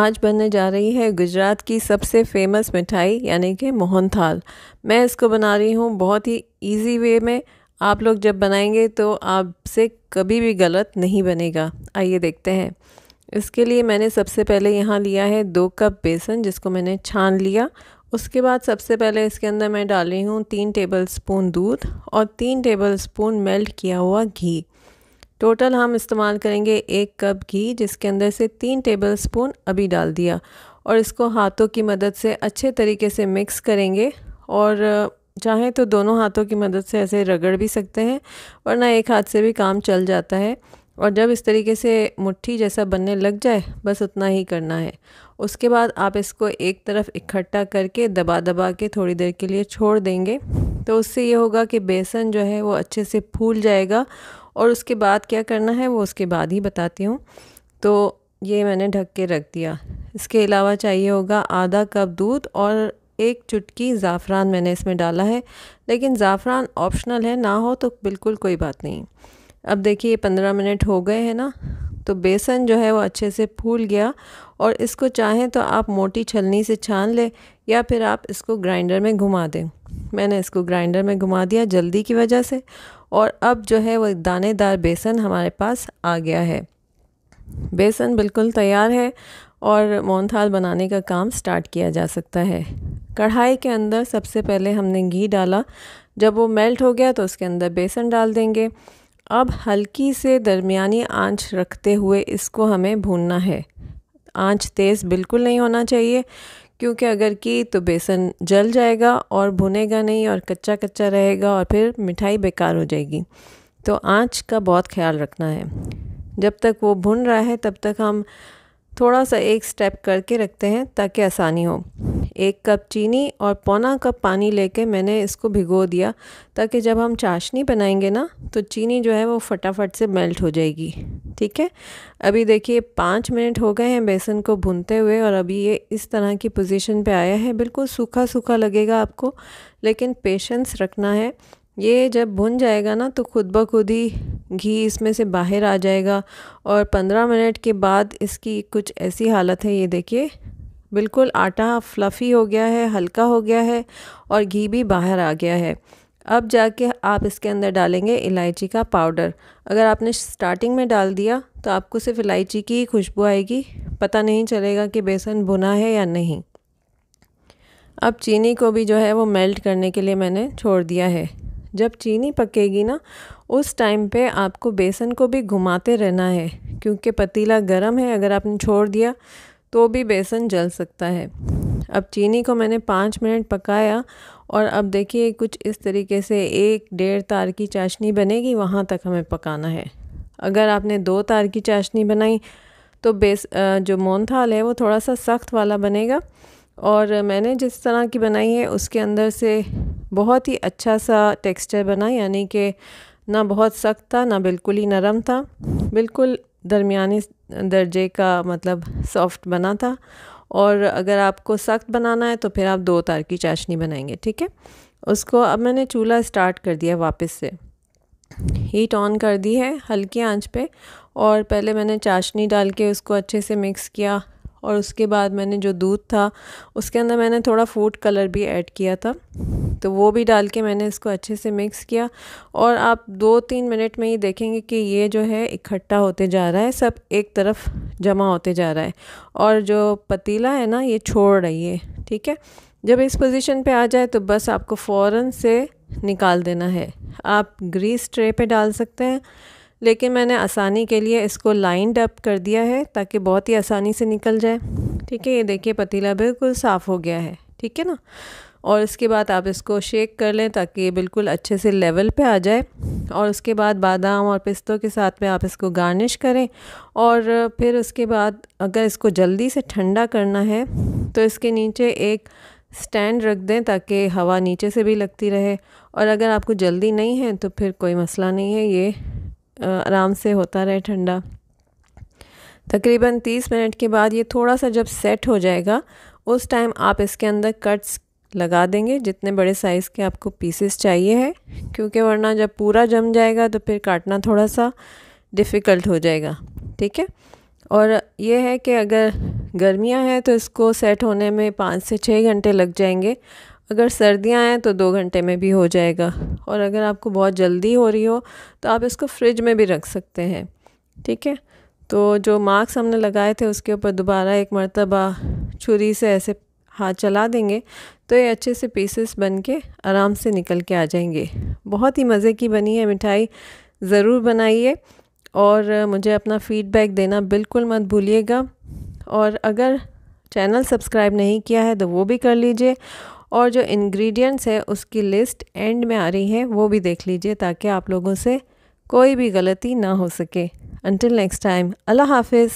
आज बनने जा रही है गुजरात की सबसे फेमस मिठाई यानी कि मोहनथाल। मैं इसको बना रही हूँ बहुत ही इजी वे में। आप लोग जब बनाएंगे तो आपसे कभी भी गलत नहीं बनेगा। आइए देखते हैं। इसके लिए मैंने सबसे पहले यहाँ लिया है 2 कप बेसन, जिसको मैंने छान लिया। उसके बाद सबसे पहले इसके अंदर मैं डाल रही हूँ 3 टेबलस्पून दूध और 3 टेबलस्पून मेल्ट किया हुआ घी। टोटल हम इस्तेमाल करेंगे 1 कप घी, जिसके अंदर से 3 टेबलस्पून अभी डाल दिया और इसको हाथों की मदद से अच्छे तरीके से मिक्स करेंगे। और चाहे तो दोनों हाथों की मदद से ऐसे रगड़ भी सकते हैं, वरना एक हाथ से भी काम चल जाता है। और जब इस तरीके से मुट्ठी जैसा बनने लग जाए, बस उतना ही करना है। उसके बाद आप इसको एक तरफ इकट्ठा करके दबा दबा के थोड़ी देर के लिए छोड़ देंगे, तो उससे ये होगा कि बेसन जो है वो अच्छे से फूल जाएगा। और उसके बाद क्या करना है वो उसके बाद ही बताती हूँ। तो ये मैंने ढक के रख दिया। इसके अलावा चाहिए होगा आधा कप दूध और 1 चुटकी ज़ाफ़रान मैंने इसमें डाला है, लेकिन ज़ाफ़रान ऑप्शनल है, ना हो तो बिल्कुल कोई बात नहीं। अब देखिए 15 मिनट हो गए हैं ना, तो बेसन जो है वो अच्छे से फूल गया। और इसको चाहें तो आप मोटी छलनी से छान लें या फिर आप इसको ग्राइंडर में घुमा दें। मैंने इसको ग्राइंडर में घुमा दिया जल्दी की वजह से, और अब जो है वो दानेदार बेसन हमारे पास आ गया है। बेसन बिल्कुल तैयार है और मोहनथाल बनाने का काम स्टार्ट किया जा सकता है। कढ़ाई के अंदर सबसे पहले हमने घी डाला, जब वो मेल्ट हो गया तो उसके अंदर बेसन डाल देंगे। अब हल्की से दरमियानी आंच रखते हुए इसको हमें भूनना है। आंच तेज़ बिल्कुल नहीं होना चाहिए, क्योंकि अगर की तो बेसन जल जाएगा और भुनेगा नहीं और कच्चा कच्चा रहेगा और फिर मिठाई बेकार हो जाएगी। तो आंच का बहुत ख्याल रखना है। जब तक वो भुन रहा है तब तक हम थोड़ा सा एक स्टेप करके रखते हैं ताकि आसानी हो। 1 कप चीनी और 1/4 कप पानी लेके मैंने इसको भिगो दिया, ताकि जब हम चाशनी बनाएंगे ना तो चीनी जो है वो फटाफट से मेल्ट हो जाएगी। ठीक है, अभी देखिए 5 मिनट हो गए हैं बेसन को भूनते हुए और अभी ये इस तरह की पोजीशन पे आया है। बिल्कुल सूखा सूखा लगेगा आपको, लेकिन पेशेंस रखना है। ये जब भुन जाएगा ना तो खुद ब खुद ही घी इसमें से बाहर आ जाएगा। और 15 मिनट के बाद इसकी कुछ ऐसी हालत है, ये देखिए बिल्कुल आटा फ्लफ़ी हो गया है, हल्का हो गया है और घी भी बाहर आ गया है। अब जाके आप इसके अंदर डालेंगे इलायची का पाउडर। अगर आपने स्टार्टिंग में डाल दिया तो आपको सिर्फ इलायची की ही खुशबू आएगी, पता नहीं चलेगा कि बेसन भुना है या नहीं। अब चीनी को भी जो है वो मेल्ट करने के लिए मैंने छोड़ दिया है। जब चीनी पकेगी ना उस टाइम पे आपको बेसन को भी घुमाते रहना है, क्योंकि पतीला गर्म है। अगर आपने छोड़ दिया तो भी बेसन जल सकता है। अब चीनी को मैंने 5 मिनट पकाया और अब देखिए कुछ इस तरीके से 1-1.5 तार की चाशनी बनेगी, वहाँ तक हमें पकाना है। अगर आपने 2 तार की चाशनी बनाई तो जो मोहनथाल है वो थोड़ा सा सख्त वाला बनेगा। और मैंने जिस तरह की बनाई है उसके अंदर से बहुत ही अच्छा सा टेक्सचर बना, यानी कि ना बहुत सख्त था ना बिल्कुल ही नरम था, बिल्कुल दरमियाने दर्जे का मतलब सॉफ्ट बना था। और अगर आपको सख्त बनाना है तो फिर आप 2 तार की चाशनी बनाएंगे। ठीक है, उसको अब मैंने चूल्हा स्टार्ट कर दिया, वापस से हीट ऑन कर दी है हल्की आंच पे। और पहले मैंने चाशनी डाल के उसको अच्छे से मिक्स किया और उसके बाद मैंने जो दूध था उसके अंदर मैंने थोड़ा फूड कलर भी ऐड किया था, तो वो भी डाल के मैंने इसको अच्छे से मिक्स किया। और आप 2-3 मिनट में ही देखेंगे कि ये जो है इकट्ठा होते जा रहा है, सब एक तरफ जमा होते जा रहा है और जो पतीला है ना ये छोड़ रही है। ठीक है, जब इस पोजीशन पे आ जाए तो बस आपको फ़ौरन से निकाल देना है। आप ग्रीस ट्रे पे डाल सकते हैं, लेकिन मैंने आसानी के लिए इसको लाइंड अप कर दिया है ताकि बहुत ही आसानी से निकल जाए। ठीक है, ये देखिए पतीला बिल्कुल साफ़ हो गया है। ठीक है ना, और इसके बाद आप इसको शेक कर लें ताकि ये बिल्कुल अच्छे से लेवल पे आ जाए। और उसके बाद बादाम और पिस्तों के साथ में आप इसको गार्निश करें। और फिर उसके बाद अगर इसको जल्दी से ठंडा करना है तो इसके नीचे एक स्टैंड रख दें ताकि हवा नीचे से भी लगती रहे। और अगर आपको जल्दी नहीं है तो फिर कोई मसला नहीं है, ये आराम से होता रहे ठंडा। तकरीबन 30 मिनट के बाद ये थोड़ा सा जब सेट हो जाएगा उस टाइम आप इसके अंदर कट्स लगा देंगे, जितने बड़े साइज़ के आपको पीसेस चाहिए है, क्योंकि वरना जब पूरा जम जाएगा तो फिर काटना थोड़ा सा डिफ़िकल्ट हो जाएगा। ठीक है, और ये है कि अगर गर्मियां हैं तो इसको सेट होने में 5 से 6 घंटे लग जाएंगे। अगर सर्दियां हैं तो 2 घंटे में भी हो जाएगा। और अगर आपको बहुत जल्दी हो रही हो तो आप इसको फ्रिज में भी रख सकते हैं। ठीक है, तो जो मार्क्स हमने लगाए थे उसके ऊपर दोबारा एक मरतबा छुरी से ऐसे हाथ चला देंगे तो ये अच्छे से पीसेस बन के आराम से निकल के आ जाएंगे। बहुत ही मज़े की बनी है मिठाई, ज़रूर बनाइए और मुझे अपना फ़ीडबैक देना बिल्कुल मत भूलिएगा। और अगर चैनल सब्सक्राइब नहीं किया है तो वो भी कर लीजिए और जो इंग्रेडिएंट्स है उसकी लिस्ट एंड में आ रही है वो भी देख लीजिए ताकि आप लोगों से कोई भी गलती ना हो सके। अंटिल नेक्स्ट टाइम, अल्लाह हाफिज़।